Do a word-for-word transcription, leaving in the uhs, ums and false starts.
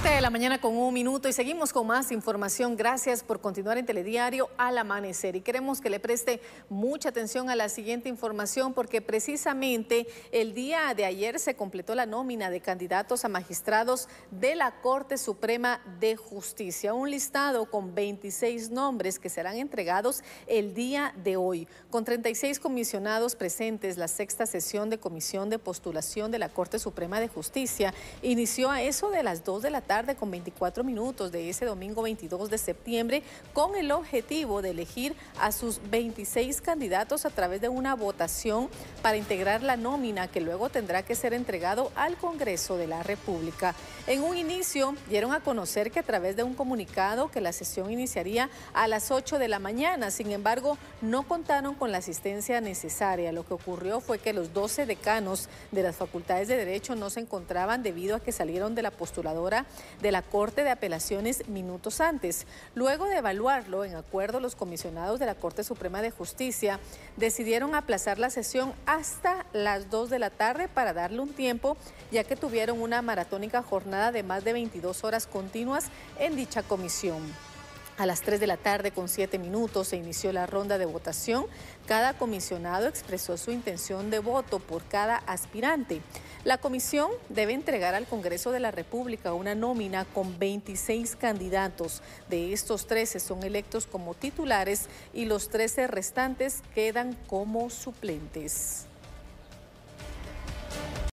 siete de la mañana con un minuto y seguimos con más información. Gracias por continuar en Telediario al amanecer. Y queremos que le preste mucha atención a la siguiente información porque precisamente el día de ayer se completó la nómina de candidatos a magistrados de la Corte Suprema de Justicia. Un listado con veintiséis nombres que serán entregados el día de hoy. Con treinta y seis comisionados presentes, la sexta sesión de Comisión de Postulación de la Corte Suprema de Justicia inició a eso de las dos de la tarde con veinticuatro minutos de ese domingo veintidós de septiembre con el objetivo de elegir a sus veintiséis candidatos a través de una votación para integrar la nómina que luego tendrá que ser entregado al Congreso de la República. En un inicio dieron a conocer que a través de un comunicado que la sesión iniciaría a las ocho de la mañana, sin embargo no contaron con la asistencia necesaria. Lo que ocurrió fue que los doce decanos de las facultades de Derecho no se encontraban debido a que salieron de la postuladora de la Corte de Apelaciones minutos antes. Luego de evaluarlo en acuerdo, los comisionados de la Corte Suprema de Justicia decidieron aplazar la sesión hasta las dos de la tarde para darle un tiempo, ya que tuvieron una maratónica jornada de más de veintidós horas continuas en dicha comisión. A las tres de la tarde con siete minutos se inició la ronda de votación. Cada comisionado expresó su intención de voto por cada aspirante. La comisión debe entregar al Congreso de la República una nómina con veintiséis candidatos. De estos, trece son electos como titulares y los trece restantes quedan como suplentes.